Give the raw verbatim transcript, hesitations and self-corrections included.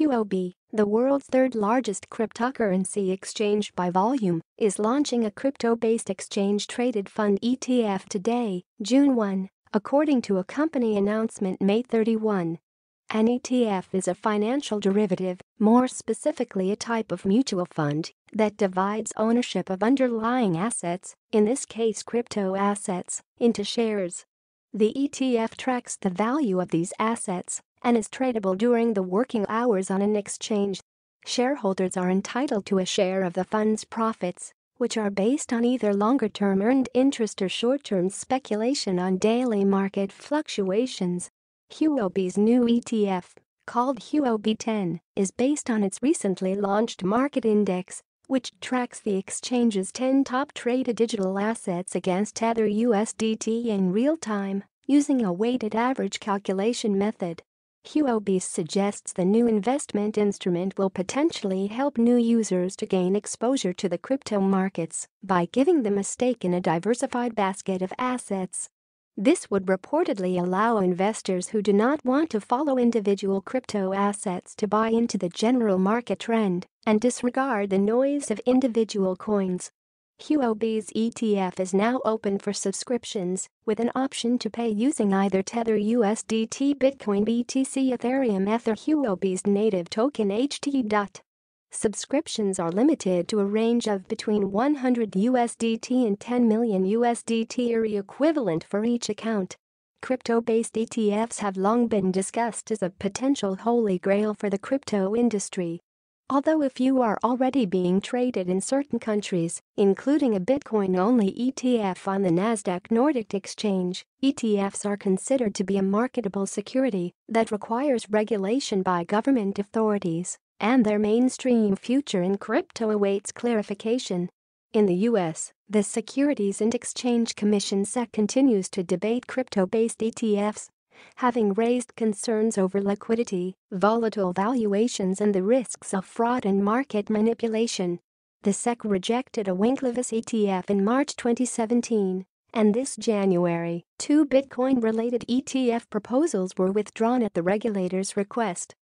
Huobi, the world's third largest cryptocurrency exchange by volume, is launching a crypto-based exchange-traded fund E T F today, June first, according to a company announcement May thirty-first. An E T F is a financial derivative, more specifically a type of mutual fund, that divides ownership of underlying assets, in this case crypto assets, into shares. The E T F tracks the value of these assets and is tradable during the working hours on an exchange. Shareholders are entitled to a share of the fund's profits, which are based on either longer-term earned interest or short-term speculation on daily market fluctuations. Huobi's new E T F, called Huobi ten, is based on its recently launched market index, which tracks the exchange's ten top traded digital assets against Tether U S D T in real time, using a weighted average calculation method. Huobi suggests the new investment instrument will potentially help new users to gain exposure to the crypto markets by giving them a stake in a diversified basket of assets. This would reportedly allow investors who do not want to follow individual crypto assets to buy into the general market trend and disregard the noise of individual coins. Huobi's E T F is now open for subscriptions, with an option to pay using either Tether U S D T, Bitcoin B T C, Ethereum Ether, Huobi's native token H T. Subscriptions are limited to a range of between one hundred U S D T and ten million U S D T or equivalent for each account. Crypto-based E T Fs have long been discussed as a potential holy grail for the crypto industry. Although a few are already being traded in certain countries, including a Bitcoin-only E T F on the Nasdaq Nordic exchange, E T Fs are considered to be a marketable security that requires regulation by government authorities, and their mainstream future in crypto awaits clarification. In the U S, the Securities and Exchange Commission S E C continues to debate crypto-based E T Fs, having raised concerns over liquidity, volatile valuations and the risks of fraud and market manipulation. The S E C rejected a Winklevoss E T F in March twenty seventeen, and this January, two Bitcoin-related E T F proposals were withdrawn at the regulator's request.